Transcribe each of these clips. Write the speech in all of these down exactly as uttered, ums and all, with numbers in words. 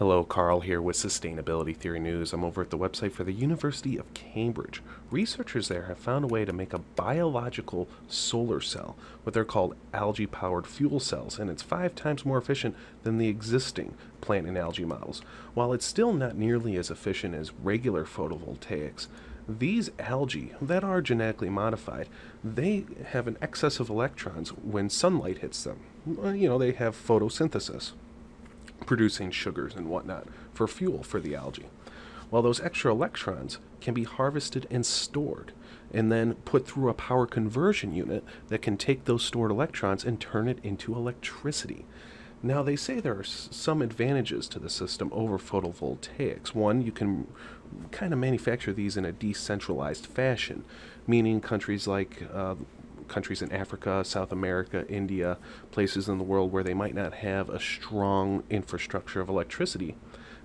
Hello, Carl here with Sustainability Theory News. I'm over at the website for the University of Cambridge. Researchers there have found a way to make a biological solar cell, what they're called algae-powered fuel cells, and it's five times more efficient than the existing plant and algae models. While it's still not nearly as efficient as regular photovoltaics, these algae that are genetically modified, they have an excess of electrons when sunlight hits them. You know, they have photosynthesis, producing sugars and whatnot for fuel for the algae. Well, those extra electrons can be harvested and stored and then put through a power conversion unit that can take those stored electrons and turn it into electricity. Now, they say there are some advantages to the system over photovoltaics. One, you can kind of manufacture these in a decentralized fashion, meaning countries like uh, countries in Africa, South America, India, places in the world where they might not have a strong infrastructure of electricity,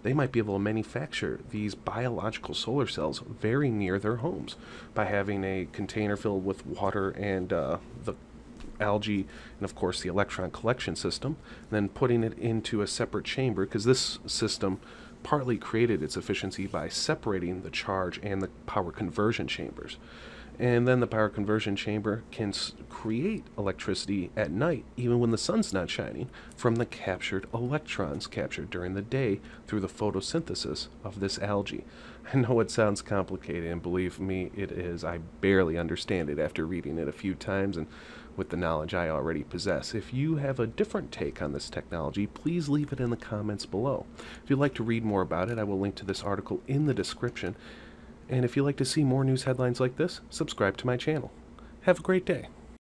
they might be able to manufacture these biological solar cells very near their homes by having a container filled with water and uh, the algae and, of course, the electron collection system, and then putting it into a separate chamber, because this system partly created its efficiency by separating the charge and the power conversion chambers. And then the power conversion chamber can create electricity at night, even when the sun's not shining, from the captured electrons captured during the day through the photosynthesis of this algae. I know it sounds complicated, and believe me, it is. I barely understand it after reading it a few times and with the knowledge I already possess. If you have a different take on this technology, please leave it in the comments below. If you'd like to read more about it, I will link to this article in the description. And if you'd like to see more news headlines like this, subscribe to my channel. Have a great day.